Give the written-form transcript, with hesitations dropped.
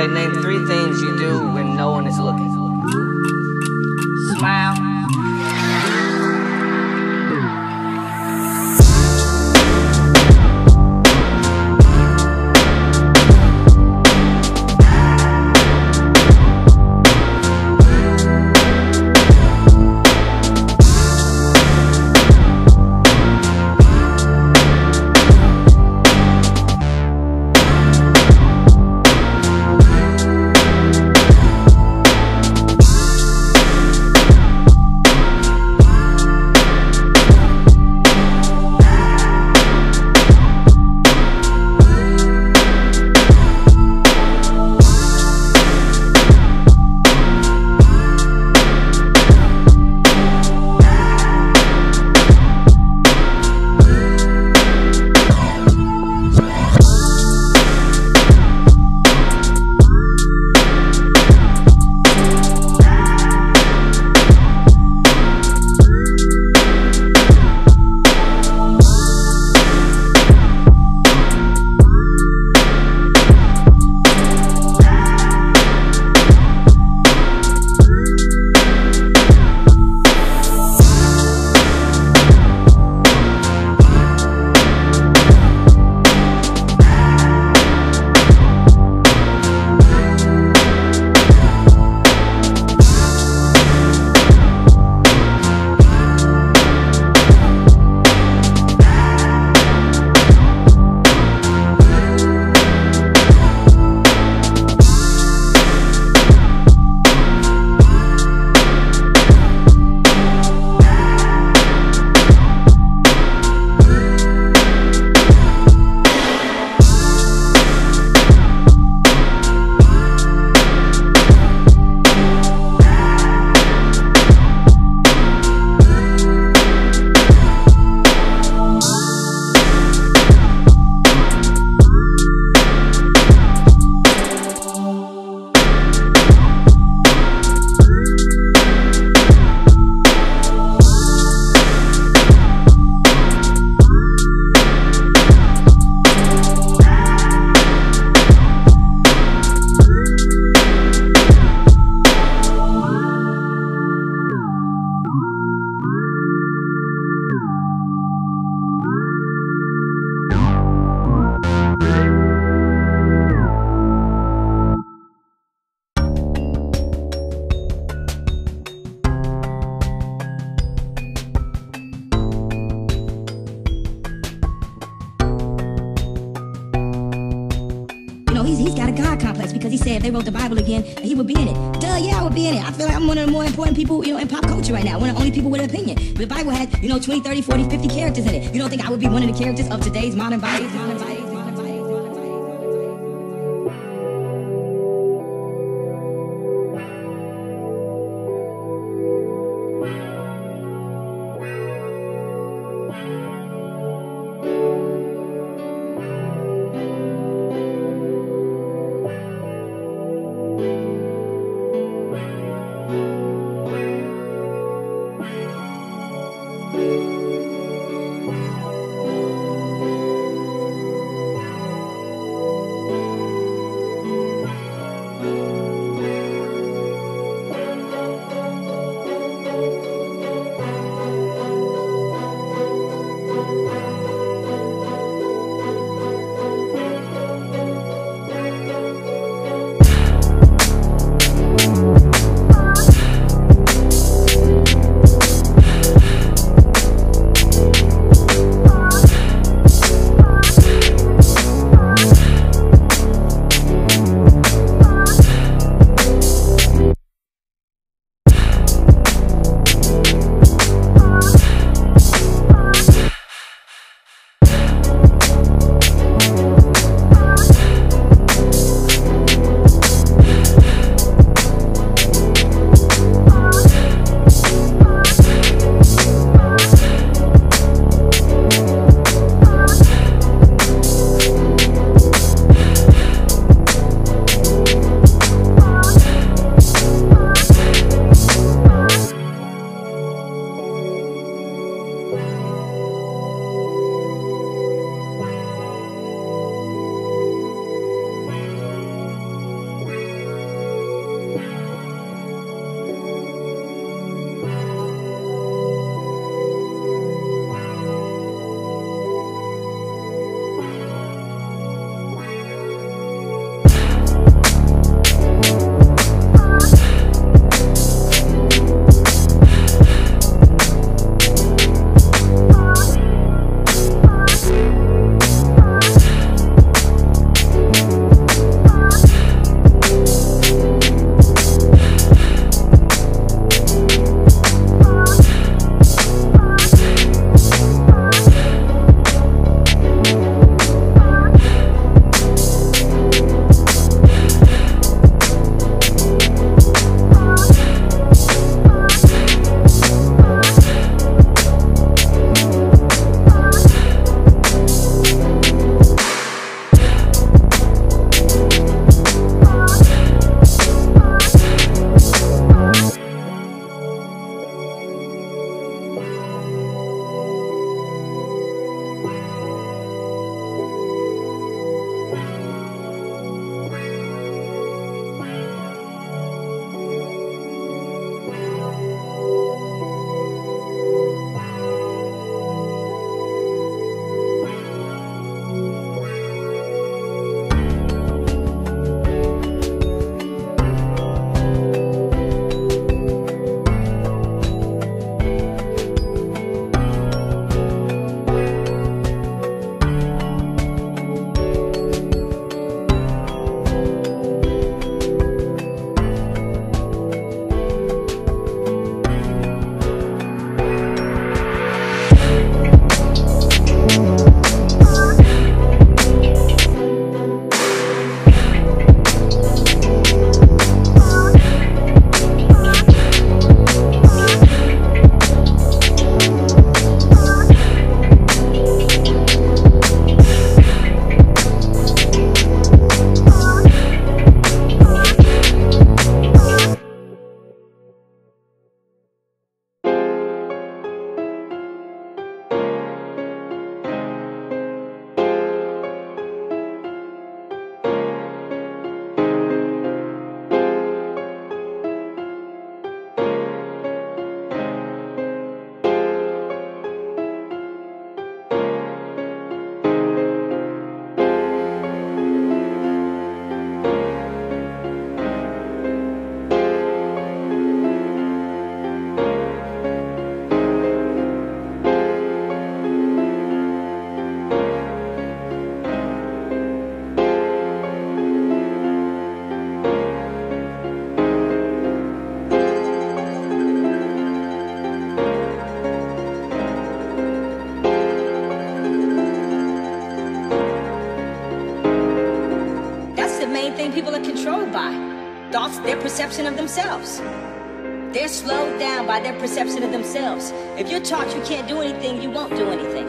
DJ, name three things you do when no one is looking. Smile. He's got a God complex because he said if they wrote the Bible again, he would be in it. Duh, yeah, I would be in it. I feel like I'm one of the more important people, in pop culture right now. One of the only people with an opinion. The Bible has, 20, 30, 40, 50 characters in it. You don't think I would be one of the characters of today's modern bodies? thoughts, their perception of themselves. They're slowed down by their perception of themselves. If you're taught you can't do anything, you won't do anything.